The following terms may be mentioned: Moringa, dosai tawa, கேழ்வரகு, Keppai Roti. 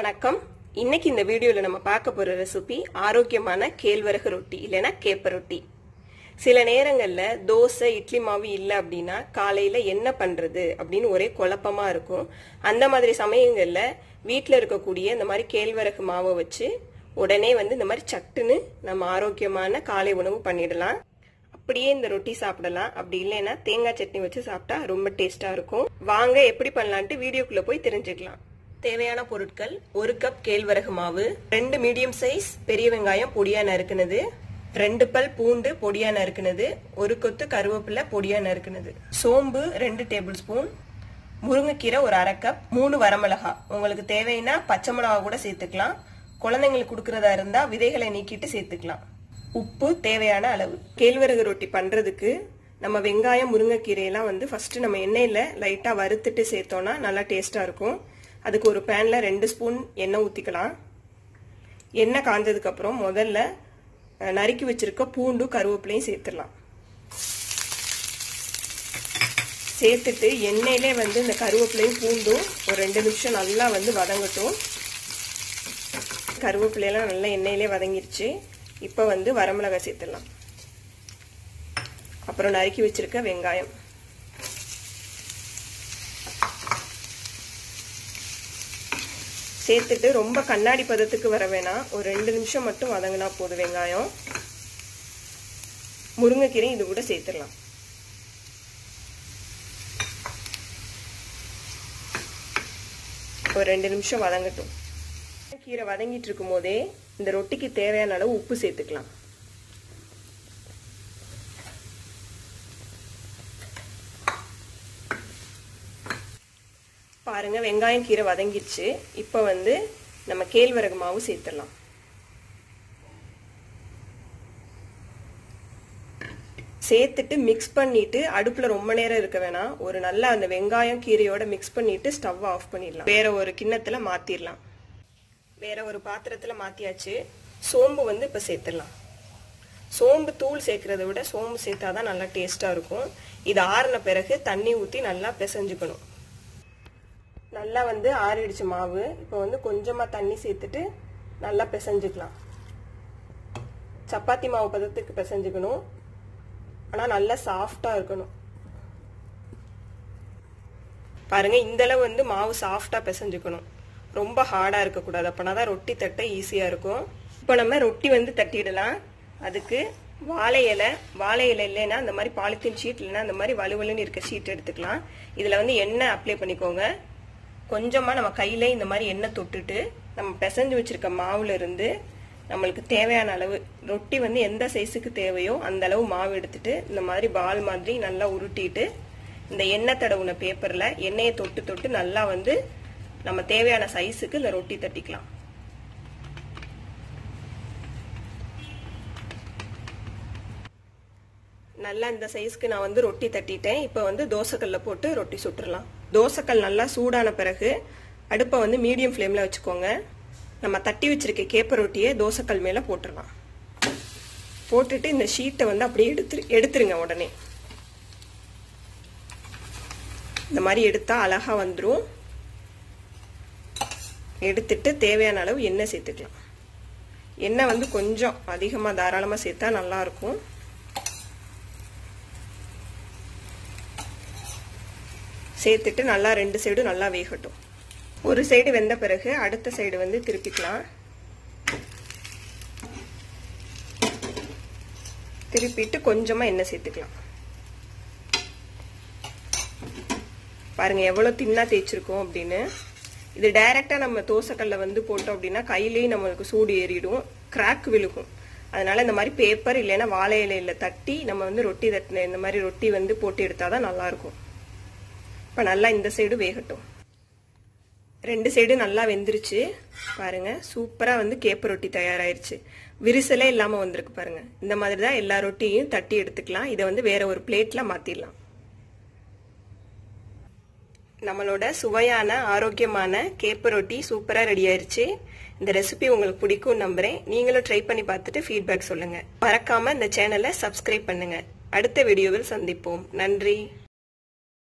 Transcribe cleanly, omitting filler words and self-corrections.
வணக்கம் இன்னைக்கு இந்த வீடியோல நம்ம பார்க்க போற ரெசிபி ஆரோக்கியமான கேழ்வரகு ரொட்டி இல்லனா கேப்ப ரொட்டி சில நேரங்கள்ல தோசை இட்லி மாவு இல்ல அப்படினா காலையில என்ன பண்றது அப்படினு ஒரே குழப்பமா இருக்கும் அந்த மாதிரி சமயங்கள்ல வீட்ல இருக்க கூடிய இந்த மாதிரி கேழ்வரகு மாவை வச்சு உடனே வந்து இந்த மாதிரி சட்டுன்னு நம்ம ஆரோக்கியமான காலை உணவு பண்ணிடலாம் அப்படியே இந்த ரொட்டி சாப்பிடலாம் அப்படி இல்லனா தேங்காய் சட்னி வச்சு சாப்பிட்டா ரொம்ப டேஸ்டா இருக்கும் வாங்க எப்படி பண்ணலாம்னு வீடியோக்குள்ள போய் தெரிஞ்சிக்கலாம் தேவையான பொருட்கள் 1 கப் கேழ்வரகு மாவு 2 மீடியம் சைஸ் பெரிய வெங்காயம் பொடியா நறுக்குனது 2 பல் பூண்டு பொடியா நறுக்குனது 1 கொத்து கருவேப்பிலை பொடியா நறுக்குனது சோம்பு 2 டேபிள்ஸ்பூன் முருங்கைக்கீரை ஒரு அரை கப் 3 வரமிளகாய் உங்களுக்கு தேவைனா பச்சை மிளகாய் கூட சேர்த்துக்கலாம் குழந்தைகளுக்கு குடுக்குறதா இருந்தா விதைகளை நீக்கிட்டு சேர்த்துக்கலாம் உப்பு தேவையான அளவு கேழ்வரகு ரொட்டி பண்றதுக்கு நம்ம வெங்காயம் முருங்கைக்கீரை எல்லாம் வந்து ஃபர்ஸ்ட் நம்ம எண்ணெயில லைட்டா வறுத்துட்டு சேர்த்தோம்னா நல்லா டேஸ்டா இருக்கும் அதுக்கு ஒரு panல 2 ஸ்பூன் எண்ணெய் ஊத்திக்கலாம் எண்ணெய் காஞ்சதுக்கு அப்புறம் முதல்ல நறுக்கி வச்சிருக்க பூண்டு கருவேப்பிலையும் சேர்த்துறலாம் சேர்த்துட்டு எண்ணெயிலே வந்து இந்த கருவேப்பிலையும் பூண்டும் ஒரு 2 நிமிஷம் நல்லா வந்து வதங்கட்டும் கருவேப்பிலை எல்லாம் நல்லா எண்ணெயிலே வதங்கிடுச்சு இப்போ வந்து வரமிளகாய் சேர்த்துறலாம் அப்புறம் நறுக்கி வச்சிருக்க வெங்காயம் சேர்த்துட்டு ரொம்ப கண்ணாடி பதத்துக்கு வர வேணாம் ஒரு 2 நிமிஷம் மட்டும் வதங்கினா போதும் வெங்காயம் முருங்கைக்கீரை இது கூட சேர்த்துறலாம் ஒரு 2 நிமிஷம் வதங்கட்டும் கீரை வதங்கிட்டு இருக்கும்போதே இந்த ரொட்டிக்கு தேவையான அளவு உப்பு சேர்த்துக்கலாம் பாருங்க வெங்காயம் கீரை வதங்கிடுச்சு இப்போ வந்து நம்ம கேழ்வரகு மாவு சேர்த்துறலாம் சேர்த்துட்டு மிக்ஸ் பண்ணிட்டு அடுப்புல ரொம்ப நேரம் இருக்க வேணாம் ஒரு நல்ல அந்த வெங்காயம் கீரையோட மிக்ஸ் பண்ணிட்டு ஸ்டவ் ஆஃப் பண்ணிடலாம் வேற ஒரு கிண்ணத்துல மாத்திரலாம் வேற ஒரு பாத்திரத்துல மாத்தியாச்சு சோம்பு வந்து இப்ப சேர்த்துறலாம் சோம்பு தூள் சேர்க்கறதை விட சோம்பு சேர்த்தாதான் நல்லா டேஸ்டா இருக்கும் இது ஆறின பிறகு தண்ணி ஊத்தி நல்லா பிசைஞ்சுக்கணும் நல்லா வந்து ஆறிடுச்சு மாவு இப்போ வந்து கொஞ்சமா தண்ணி சேர்த்துட்டு நல்லா பிசைஞ்சுக்கலாம் சப்பாத்தி மாவு பதத்துக்கு பிசைஞ்சுக்கணும் ஆனா நல்லா சாஃப்ட்டா இருக்கணும் பாருங்க இந்த அளவு வந்து மாவு சாஃப்ட்டா பிசைஞ்சுக்கணும் ரொம்ப ஹார்டா இருக்க கூடாது அப்பனாதான் ரொட்டி தட்ட ஈஸியா இருக்கும் இப்போ நம்ம ரொட்டி வந்து தட்டிடலாம் அதுக்கு வாழை இலை இல்லைன்னா அந்த மாதிரி பாலித்தீன் ஷீட் இல்லைன்னா அந்த மாதிரி வலுவலுன்னு இருக்க ஷீட் எடுத்துக்கலாம் இதுல வந்து எண்ணெய் அப்ளை பண்ணிக்கோங்க கொஞ்சமா நம்ம கையில இந்த மாதிரி எண்ணெய் தொட்டுட்டு நம்ம பிசைஞ்சு வச்சிருக்க மாவுல இருந்து நமக்கு தேவையான அளவு ரொட்டி வந்து எந்த சைஸுக்கு தேவையோ அந்த அளவு மாவு எடுத்துட்டு இந்த மாதிரி பால் மாதிரி நல்லா உருட்டிட்டு இந்த எண்ணெய் தடவுன பேப்பர்ல எண்ணெயை தொட்டு தொட்டு நல்லா வந்து நம்ம தேவையான சைஸுக்கு இந்த ரொட்டி தட்டிக்கலாம் நல்லா இந்த சைஸ்க்கு நான் வந்து ரொட்டி தட்டிட்டேன் இப்போ வந்து தோசைக்கல்ல போட்டு ரொட்டி சுட்டுறலாம் தோசைக்கல் நல்லா சூடான பிறகு அடுப்பை வந்து மீடியம் ஃப்ளேமில் வச்சுக்கோங்க நம்ம தட்டி வச்சிருக்க கேப்ப ரொட்டியை தோசைக்கல் மேலே போட்டுடலாம் போட்டுட்டு இந்த ஷீட்டை வந்து அப்படியே எடுத்துருங்க உடனே இந்த மாதிரி எடுத்தால் அழகாக வந்துடும் எடுத்துட்டு தேவையான அளவு எண்ணெய் சேர்த்துக்கலாம் எண்ணெய் வந்து கொஞ்சம் அதிகமாக தாராளமாக சேர்த்தா நல்லாயிருக்கும் சேர்த்துட்டு நல்லா 2 சைடும் நல்லா வேகட்டும் ஒரு சைடு வெந்த பிறகு அடுத்த சைடு வந்து திருப்பிக்கலாம் திருப்பிட்டு கொஞ்சமா எண்ணெய் சேர்த்துக்கலாம் பாருங்க எவ்வளவு தின்னா தேய்ச்சிருக்கோம் அப்படின்னு இது டைரக்டா நம்ம தோசைக்கல்ல வந்து போட்டோம் அப்படின்னா கையிலேயே நம்மளுக்கு சூடு ஏறிடும் கிராக் விழுகும் அதனால இந்த மாதிரி பேப்பர் இல்லைன்னா வாழை இலையில தட்டி நம்ம வந்து ரொட்டி தட்டின இந்த மாதிரி ரொட்டி வந்து போட்டு எடுத்தாதான் நல்லா இருக்கும் இப்போ நல்லா இந்த சைடு வேகட்டும் 2 சைடு நல்லா வெந்துருச்சு பாருங்க சூப்பராக வந்து கேப்ப ரொட்டி தயாராயிருச்சு விரிசலே இல்லாமல் வந்திருக்கு பாருங்க இந்த மாதிரி தான் எல்லா ரொட்டியும் தட்டி எடுத்துக்கலாம் இதை வந்து வேற ஒரு பிளேட்டில் மாற்றிடலாம் நம்மளோட சுவையான ஆரோக்கியமான கேப்ப ரொட்டி சூப்பராக ரெடி ஆயிருச்சு இந்த ரெசிபி உங்களுக்கு பிடிக்கும் நம்புறேன் நீங்களும் ட்ரை பண்ணி பார்த்துட்டு ஃபீட்பேக் சொல்லுங்க மறக்காம இந்த சேனலை சப்ஸ்கிரைப் பண்ணுங்க அடுத்த வீடியோவில் சந்திப்போம் நன்றி